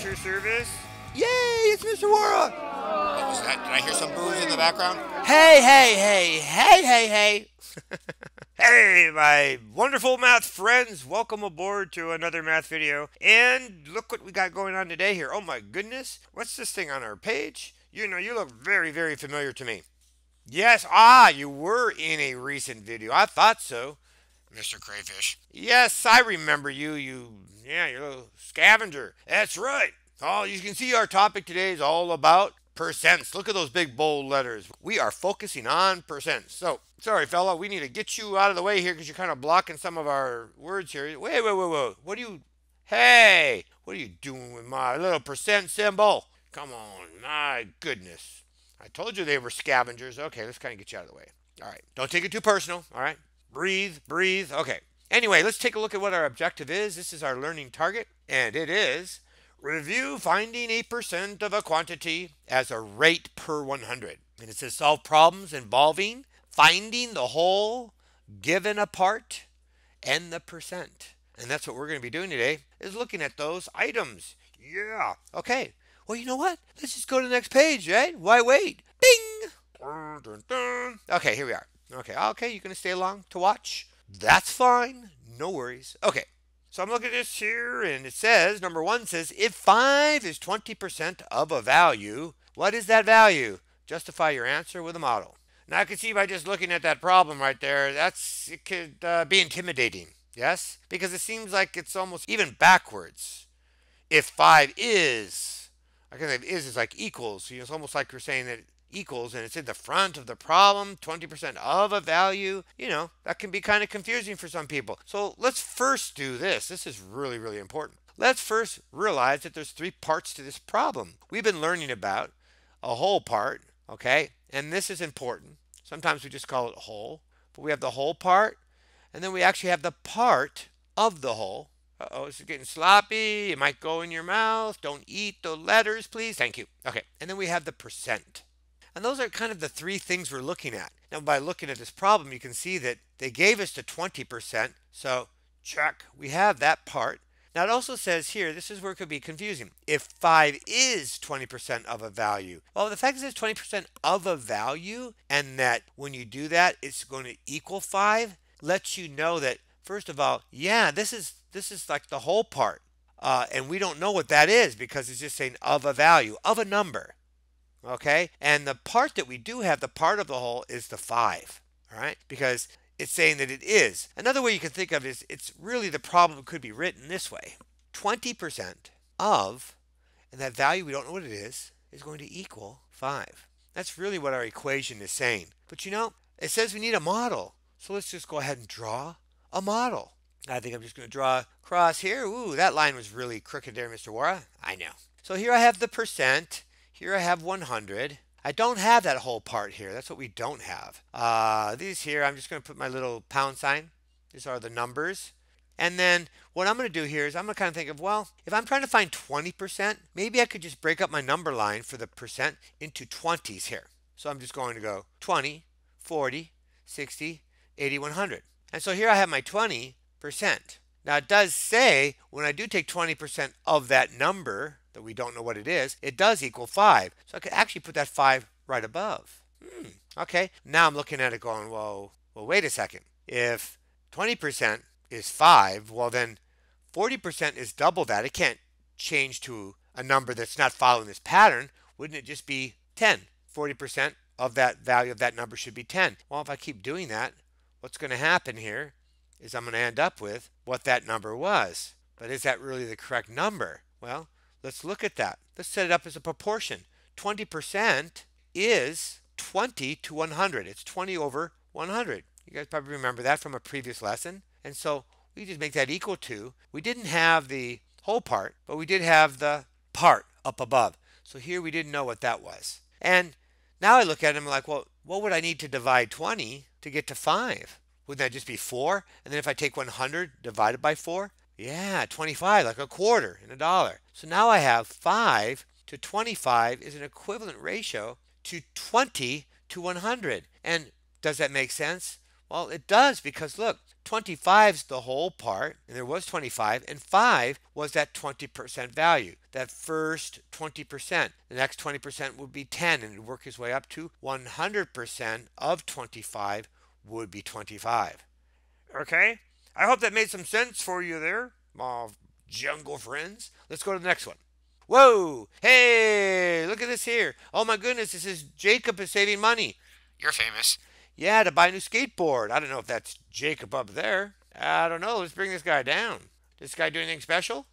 at your service. Yay, it's Mr. Waara. Did I hear some booze in the background? Hey, hey, hey, hey, hey, hey. Hey, my wonderful math friends, welcome aboard to another math video. And look what we got going on today here. Oh my goodness, what's this thing on our page? You know, you look very, very familiar to me. Yes, you were in a recent video. I thought so. Mr. Crayfish. Yes, I remember you. You're a little scavenger. That's right. Oh, you can see our topic today is all about percents. Look at those big bold letters. We are focusing on percents. So, sorry, fella, we need to get you out of the way here because you're kind of blocking some of our words here. Wait, wait, wait, wait. What are you doing with my little percent symbol? Come on, my goodness. I told you they were scavengers. Okay, let's kind of get you out of the way. All right, don't take it too personal, all right? Breathe, breathe, okay. Anyway, let's take a look at what our objective is. This is our learning target, and it is review finding a percent of a quantity as a rate per 100. And it says solve problems involving finding the whole, given a part, and the percent. And that's what we're gonna be doing today, is looking at those items. Yeah, okay. Well, you know what? Let's just go to the next page, right? Why wait? Bing! Dun, dun, dun. Okay, here we are. Okay, you're going to stay along to watch? That's fine. No worries. Okay, so I'm looking at this here, and it says, number one says, if 5 is 20% of a value, what is that value? Justify your answer with a model. Now, I can see by just looking at that problem right there, it could be intimidating, yes? Because it seems like it's almost even backwards. If 5 is... I can think is like equals. So it's almost like you're saying that equals and it's in the front of the problem, 20% of a value. You know, that can be kind of confusing for some people. So let's first do this. This is really, really important. Let's first realize that there's 3 parts to this problem. We've been learning about a whole part, okay? And this is important. Sometimes we just call it whole, but we have the whole part, and then we actually have the part of the whole. Uh-oh, this is getting sloppy. It might go in your mouth. Don't eat the letters, please. Thank you. Okay, and then we have the percent. And those are kind of the 3 things we're looking at. Now, by looking at this problem, you can see that they gave us the 20%. So, check. We have that part. Now, it also says here, this is where it could be confusing. If 5 is 20% of a value. Well, the fact is it's 20% of a value, and that when you do that, it's going to equal 5, lets you know that, first of all, yeah, this is like the whole part. And we don't know what that is because it's just saying of a value, of a number. Okay? And the part that we do have, the part of the whole, is the 5. All right? Because it's saying that it is. Another way you can think of it is it's really the problem could be written this way. 20% of, and that value we don't know what it is going to equal 5. That's really what our equation is saying. But you know, it says we need a model. So let's just go ahead and draw a model. I think I'm just going to draw across here. Ooh, that line was really crooked there, Mr. Waara. I know. So here I have the percent. Here I have 100. I don't have that whole part here. That's what we don't have. These here, I'm just going to put my little $. These are the numbers. And then what I'm going to do here is I'm going to kind of think of, well, if I'm trying to find 20%, maybe I could just break up my number line for the percent into 20s here. So I'm just going to go 20, 40, 60, 80, 100. And so here I have my 20%. Now it does say when I do take 20% of that number that we don't know what it is, it does equal 5. So I could actually put that 5 right above. Okay, now I'm looking at it going, well, wait a second. If 20% is 5, well then 40% is double that. It can't change to a number that's not following this pattern. Wouldn't it just be 10? 40% of that value of that number should be 10. Well, if I keep doing that, what's going to happen here is I'm going to end up with what that number was. But is that really the correct number? Well, let's look at that. Let's set it up as a proportion. 20% is 20 to 100. It's 20 over 100. You guys probably remember that from a previous lesson. And so we just make that equal to, we didn't have the whole part, but we did have the part up above. So here we didn't know what that was. And now I look at it and I'm like, well, what would I need to divide 20 to get to 5? Wouldn't that just be 4? And then if I take 100 divided by 4, yeah, 25, like a quarter and a dollar. So now I have 5 to 25 is an equivalent ratio to 20 to 100. And does that make sense? Well, it does because look, 25's the whole part, and there was 25, and 5 was that 20% value, that first 20%. The next 20% would be 10, and it would work its way up to 100% of 25 would be 25. Okay, I hope that made some sense for you there, my jungle friends. Let's go to the next one. Whoa, hey, look at this here. Oh my goodness, this is Jacob is saving money. You're famous. Yeah, to buy a new skateboard. I don't know if that's Jacob up there. I don't know. Let's bring this guy down. This guy do anything special?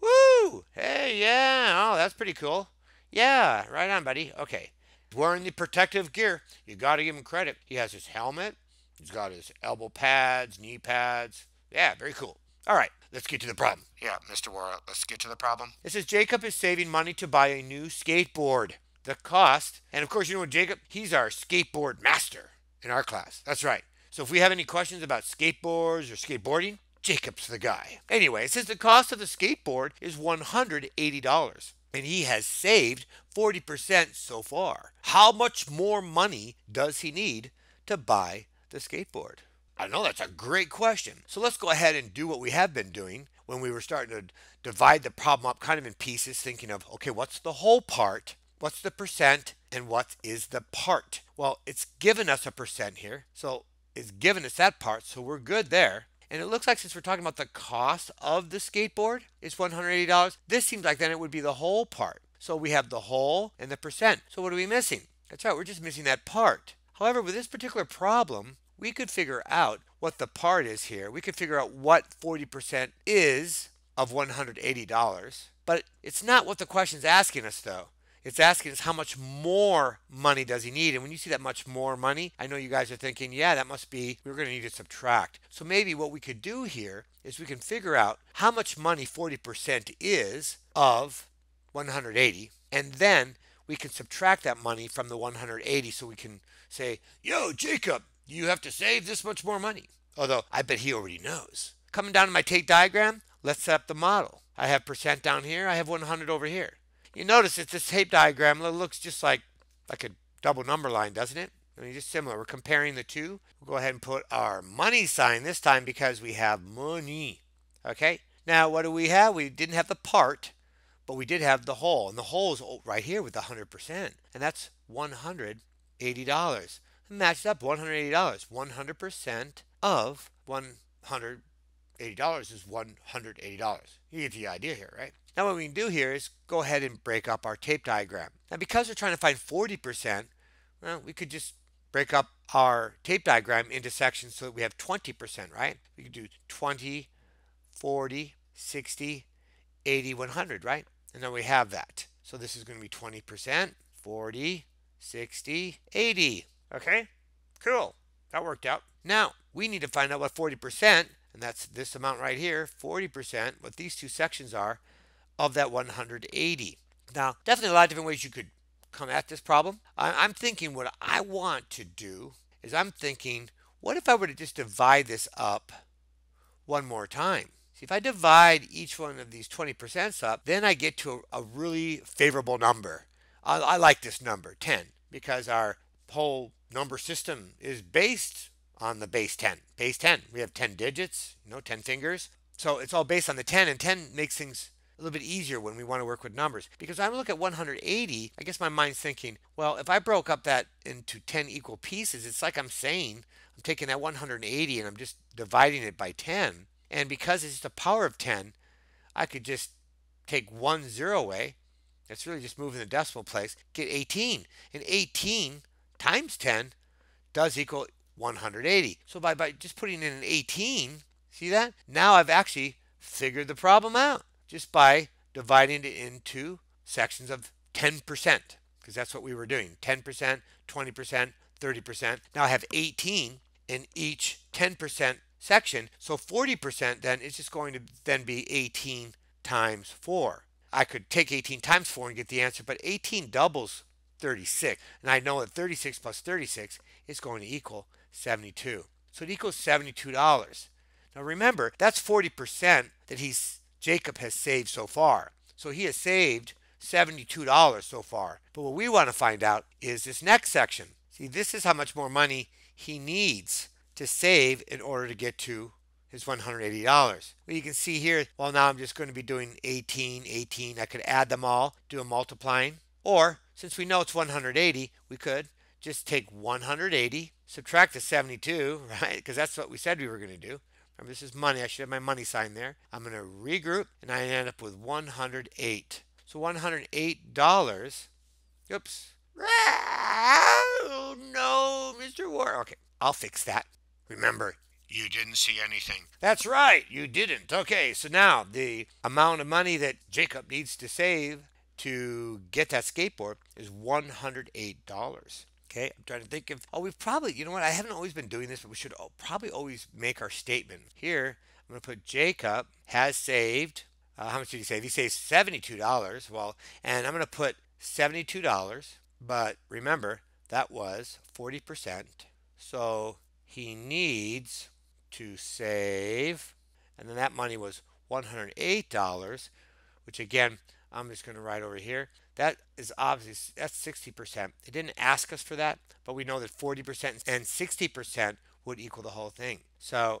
Woo! Hey, yeah. Oh, that's pretty cool. Yeah, right on, buddy. Okay. Wearing the protective gear. You got to give him credit. He has his helmet. He's got his elbow pads, knee pads. Yeah, very cool. All right. Let's get to the problem. Yeah, Mr. Waara, let's get to the problem. This is Jacob is saving money to buy a new skateboard. The cost, and of course, you know what, Jacob? He's our skateboard master in our class. That's right. So if we have any questions about skateboards or skateboarding, Jacob's the guy. Anyway, it says the cost of the skateboard is $180, and he has saved 40% so far. How much more money does he need to buy the skateboard? I know that's a great question. So let's go ahead and do what we have been doing when we were starting to divide the problem up kind of in pieces, thinking of, okay, what's the whole part? What's the percent? And what is the part? Well, it's given us a percent here. So it's given us that part. So we're good there. And it looks like since we're talking about the cost of the skateboard, it's $180. This seems like then it would be the whole part. So we have the whole and the percent. So what are we missing? That's right. We're just missing that part. However, with this particular problem, we could figure out what the part is here. We could figure out what 40% is of $180, but it's not what the question's asking us though. It's asking us how much more money does he need? And when you see that much more money, I know you guys are thinking, yeah, that must be, we're going to need to subtract. So maybe what we could do here is we can figure out how much money 40% is of 180, and then we can subtract that money from the 180. So we can say, yo, Jacob, you have to save this much more money. Although I bet he already knows. Coming down to my take diagram, let's set up the model. I have percent down here. I have 100 over here. You notice it's this tape diagram. It looks just like a double number line, doesn't it? I mean, just similar. We're comparing the two. We'll go ahead and put our money sign this time because we have money. Okay. Now, what do we have? We didn't have the part, but we did have the whole. And the whole is right here with 100%. And that's $180. Matched up $180. 100% of $180 is $180. You get the idea here, right? Now what we can do here is go ahead and break up our tape diagram. Now because we're trying to find 40%, well, we could just break up our tape diagram into sections so that we have 20%, right? We could do 20, 40, 60, 80, 100, right? And then we have that. So this is going to be 20%, 40, 60, 80. Okay, cool. That worked out. Now we need to find out what 40%, and that's this amount right here, 40%, what these two sections are of that 180. Now, definitely a lot of different ways you could come at this problem. I'm thinking what I want to do is I'm thinking, what if I were to just divide this up one more time? See, if I divide each one of these 20% up, then I get to a really favorable number. I like this number, 10, because our whole number system is based on the base 10. Base 10, we have 10 digits, you know, 10 fingers. So it's all based on the 10, and 10 makes things a little bit easier when we want to work with numbers. Because when I look at 180, I guess my mind's thinking, well, if I broke up that into 10 equal pieces, it's like I'm saying, I'm taking that 180 and I'm just dividing it by 10. And because it's just a power of 10, I could just take 1 0 away. That's really just moving the decimal place, get 18. And 18 times 10 does equal 180. So by just putting in an 18, see that? Now I've actually figured the problem out, just by dividing it into sections of 10%, because that's what we were doing, 10%, 20%, 30%. Now I have 18 in each 10% section, so 40% then is just going to then be 18 times 4. I could take 18 times 4 and get the answer, but 18 doubles 36, and I know that 36 plus 36 is going to equal 72. So it equals $72. Now remember, that's 40% that Jacob has saved so far. So he has saved $72 so far. But what we want to find out is this next section. See, this is how much more money he needs to save in order to get to his $180. Well, you can see here, well, now I'm just going to be doing 18, 18. I could add them all, do a multiplying. Or since we know it's 180, we could just take 180, subtract the 72, right? Because that's what we said we were going to do. Remember, this is money. I should have my money sign there. I'm going to regroup, and I end up with 108. So $108, oops. Oh, no, Mr. Waara. Okay, I'll fix that. Remember, you didn't see anything. That's right, you didn't. Okay, so now the amount of money that Jacob needs to save to get that skateboard is $108. Okay, I'm trying to think of, oh, we've probably, you know what, I haven't always been doing this, but we should probably always make our statement. Here, I'm going to put Jacob has saved, how much did he save? He saved $72. Well, and I'm going to put $72, but remember, that was 40%. So he needs to save, and then that money was $108, which again, I'm just going to write over here. That is obviously, that's 60%. It didn't ask us for that, but we know that 40% and 60% would equal the whole thing. So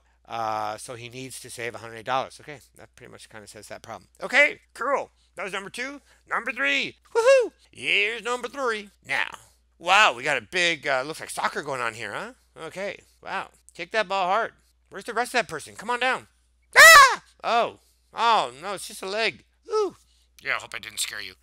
so he needs to save $108. Okay, that pretty much kind of says that problem. Okay, cool. That was number two. Number three. Woohoo! Here's number three. Now, wow, we got a big, looks like soccer going on here, huh? Okay, wow. Kick that ball hard. Where's the rest of that person? Come on down. Ah! Oh, no, it's just a leg. Ooh. Yeah, I hope I didn't scare you.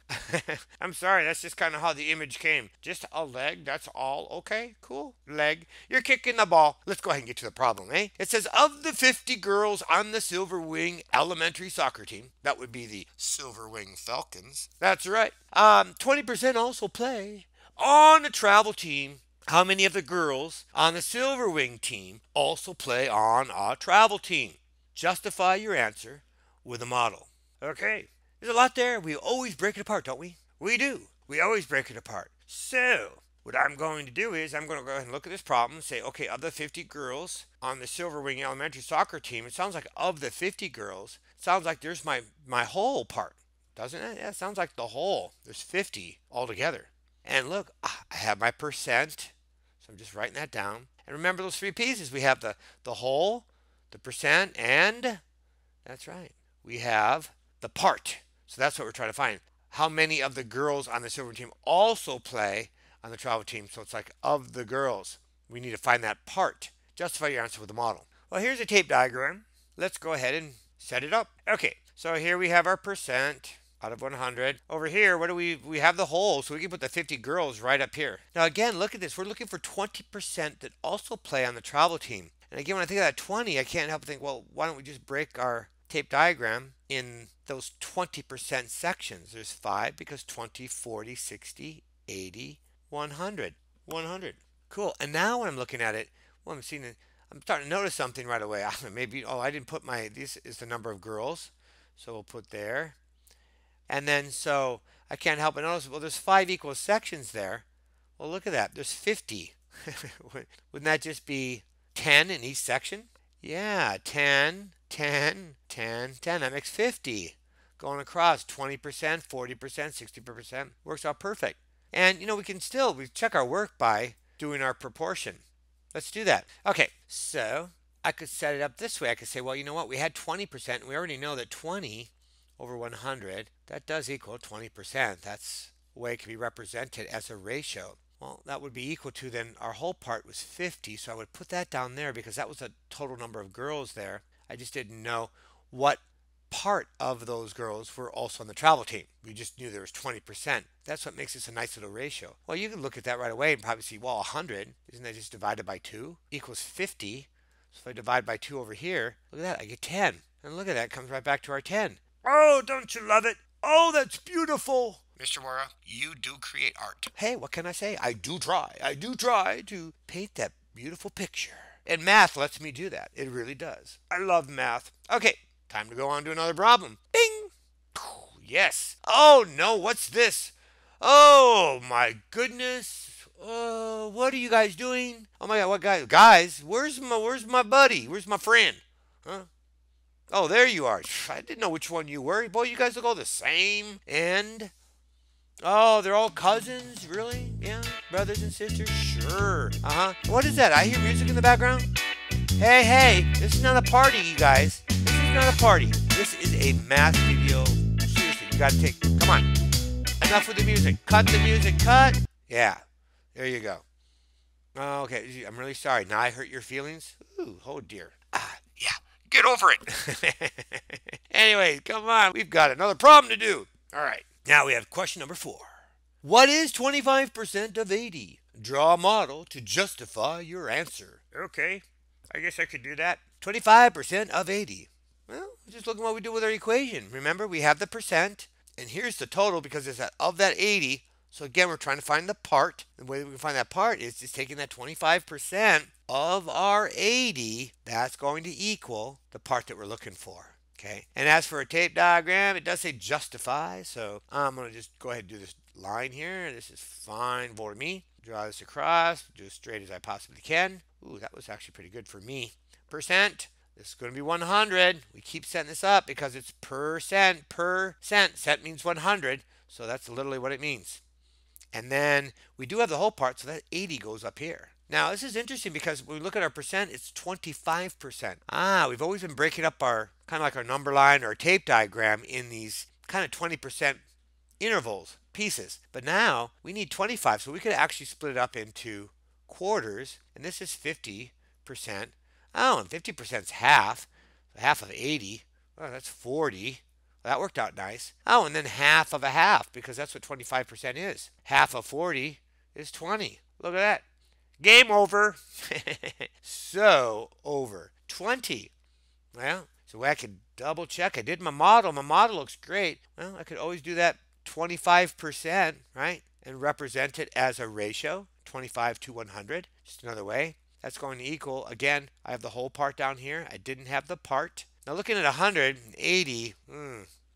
I'm sorry, that's just kind of how the image came. Just a leg, that's all. Okay, cool. Leg. You're kicking the ball. Let's go ahead and get to the problem, eh? It says, of the 50 girls on the Silver Wing elementary soccer team, that would be the Silver Wing Falcons. That's right. 20% also play on a travel team. How many of the girls on the Silver Wing team also play on a travel team? Justify your answer with a model. Okay. There's a lot there. We always break it apart, don't we? We do. We always break it apart. So what I'm going to do is I'm going to go ahead and look at this problem and say, okay, of the 50 girls on the Silver Wing elementary soccer team, it sounds like of the 50 girls, it sounds like there's my whole part, doesn't it? Yeah, it sounds like the whole. There's 50 altogether. And look, I have my percent. So I'm just writing that down. And remember those three pieces. We have the whole, the percent, and that's right. We have the part. So that's what we're trying to find. How many of the girls on the Silver team also play on the travel team? So it's like of the girls. We need to find that part. Justify your answer with the model. Well, here's a tape diagram. Let's go ahead and set it up. Okay, so here we have our percent out of 100. Over here, what do we have the whole, so we can put the 50 girls right up here. Now again, look at this. We're looking for 20% that also play on the travel team. And again, when I think of that 20, I can't help but think, well, why don't we just break our tape diagram in those 20% sections. There's 5 because 20, 40, 60, 80, 100. 100. Cool. And now when I'm looking at it, well, I'm starting to notice something right away. Maybe, oh, I didn't put this is the number of girls. So we'll put there. And then so I can't help but notice, well, there's 5 equal sections there. Well, look at that. There's 50. Wouldn't that just be 10 in each section? Yeah, 10. 10, 10, 10, that makes 50. Going across 20%, 40%, 60%, works out perfect. And, you know, we check our work by doing our proportion. Let's do that. Okay, so I could set it up this way. I could say, well, you know what? We had 20%, and we already know that 20 over 100, that does equal 20%. That's the way it can be represented as a ratio. Well, that would be equal to, then our whole part was 50, so I would put that down there because that was the total number of girls there. I just didn't know what part of those girls were also on the travel team. We just knew there was 20%. That's what makes this a nice little ratio. Well, you can look at that right away and probably see, well, 100, isn't that just divided by 2? Equals 50. So if I divide by 2 over here, look at that, I get 10. And look at that, it comes right back to our 10. Oh, don't you love it? Oh, that's beautiful. Mr. Waara, you do create art. Hey, what can I say? I do try to paint that beautiful picture. And math lets me do that. It really does. I love math. Okay, time to go on to another problem. Bing! Yes. Oh, no, what's this? Oh, my goodness. What are you guys doing? Oh, my God, what guys? Guys, where's my buddy? Where's my friend? Huh? Oh, there you are. I didn't know which one you were. Boy, you guys look all the same. And, oh, they're all cousins? Really? Yeah. Brothers and sisters? Sure. What is that? I hear music in the background. Hey, hey, this is not a party, you guys. This is not a party. This is a math video. Seriously, you gotta take, come on. Enough with the music. Cut the music, cut. Yeah, there you go. Okay, I'm really sorry. Now I hurt your feelings? Ooh, oh dear. Yeah, get over it. Anyways, come on. We've got another problem to do. All right, now we have question number 4. What is 25% of 80? Draw a model to justify your answer. Okay, I guess I could do that. 25% of 80. Well, just look at what we do with our equation. Remember, we have the percent, and here's the total because it's of that 80. So again, we're trying to find the part. The way that we can find that part is just taking that 25% of our 80. That's going to equal the part that we're looking for. Okay. And as for a tape diagram, it does say justify. So I'm going to just go ahead and do this line here. This is fine for me. Draw this across, do as straight as I possibly can. Ooh, that was actually pretty good for me. Percent. This is going to be 100. We keep setting this up because it's percent, percent. Cent means 100. So that's literally what it means. And then we do have the whole part, so that 80 goes up here. Now, this is interesting because when we look at our percent, it's 25%. We've always been breaking up our, kind of like our number line or our tape diagram in these kind of 20% intervals, pieces. But now we need 25, so we could actually split it up into quarters. And this is 50%. Oh, and 50% is half. So half of 80. Oh, that's 40. That worked out nice. Oh, and then half of a half, because that's what 25% is. Half of 40 is 20. Look at that. Game over. So over 20. Well, so I could double check. I did my model. My model looks great. Well, I could always do that 25%, right? And represent it as a ratio, 25 to 100. Just another way. That's going to equal, again, I have the whole part down here. I didn't have the part. Now looking at 180,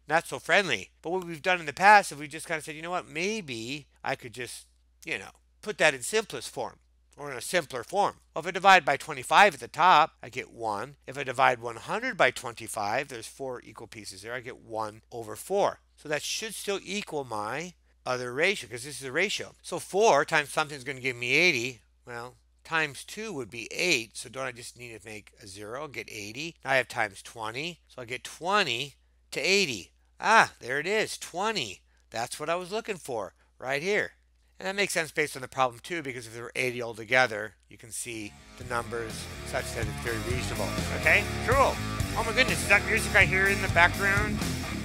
not so friendly. But what we've done in the past is we just kind of said, you know what, maybe I could just, you know, put that in simplest form or in a simpler form. Well, if I divide by 25 at the top, I get 1. If I divide 100 by 25, there's 4 equal pieces there. I get 1 over 4. So that should still equal my other ratio because this is a ratio. So 4 times something is going to give me 80. Well, times 2 would be 8, so don't I just need to make a 0 and get 80? Now I have times 20, so I get 20 to 80. Ah, there it is, 20. That's what I was looking for right here. And that makes sense based on the problem too, because if there were 80 altogether, you can see the numbers such that it's very reasonable. Okay, cool. Oh my goodness, is that music I hear in the background?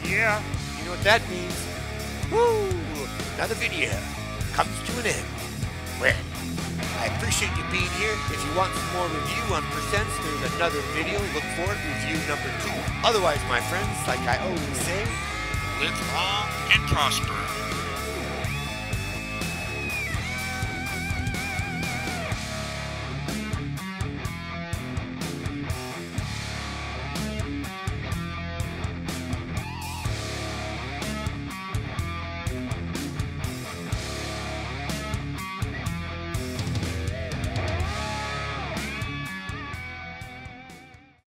Yeah, you know what that means. Woo! Another video comes to an end. Well, I appreciate you being here. If you want some more review on percents, there's another video. Look for it, review number 2. Otherwise, my friends, like I always say, live long and prosper.